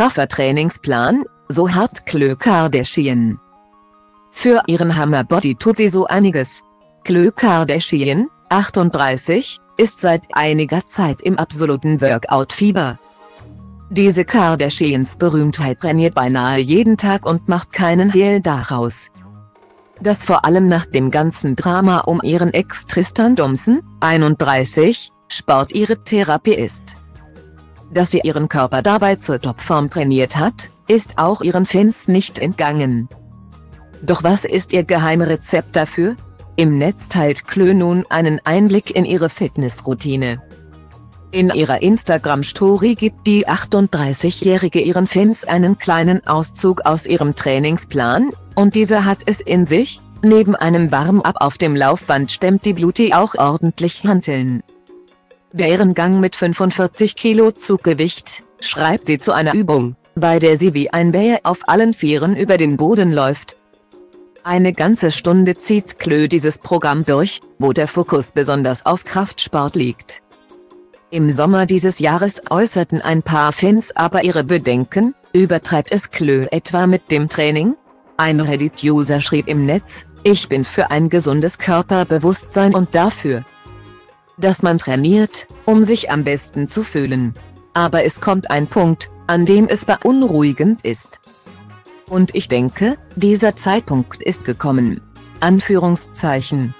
straffer Trainingsplan, so hart Khloé Kardashian. Für ihren Hammerbody tut sie so einiges. Khloé Kardashian, 38, ist seit einiger Zeit im absoluten Workout-Fieber. Diese Kardashians Berühmtheit trainiert beinahe jeden Tag und macht keinen Hehl daraus. Das vor allem nach dem ganzen Drama um ihren Ex Tristan Thompson, 31, Sport ihre Therapie ist. Dass sie ihren Körper dabei zur Topform trainiert hat, ist auch ihren Fans nicht entgangen. Doch was ist ihr geheimes Rezept dafür? Im Netz teilt Khloé nun einen Einblick in ihre Fitnessroutine. In ihrer Instagram-Story gibt die 38-Jährige ihren Fans einen kleinen Auszug aus ihrem Trainingsplan, und diese hat es in sich: Neben einem Warm-up auf dem Laufband stemmt die Beauty auch ordentlich Hanteln. Bärengang mit 45 Kilo Zuggewicht, schreibt sie zu einer Übung, bei der sie wie ein Bär auf allen Vieren über den Boden läuft. Eine ganze Stunde zieht Khloé dieses Programm durch, wo der Fokus besonders auf Kraftsport liegt. Im Sommer dieses Jahres äußerten ein paar Fans aber ihre Bedenken: Übertreibt es Khloé etwa mit dem Training? Ein Reddit-User schrieb im Netz: Ich bin für ein gesundes Körperbewusstsein und dafür, dass man trainiert, um sich am besten zu fühlen. Aber es kommt ein Punkt, an dem es beunruhigend ist. Und ich denke, dieser Zeitpunkt ist gekommen. Anführungszeichen.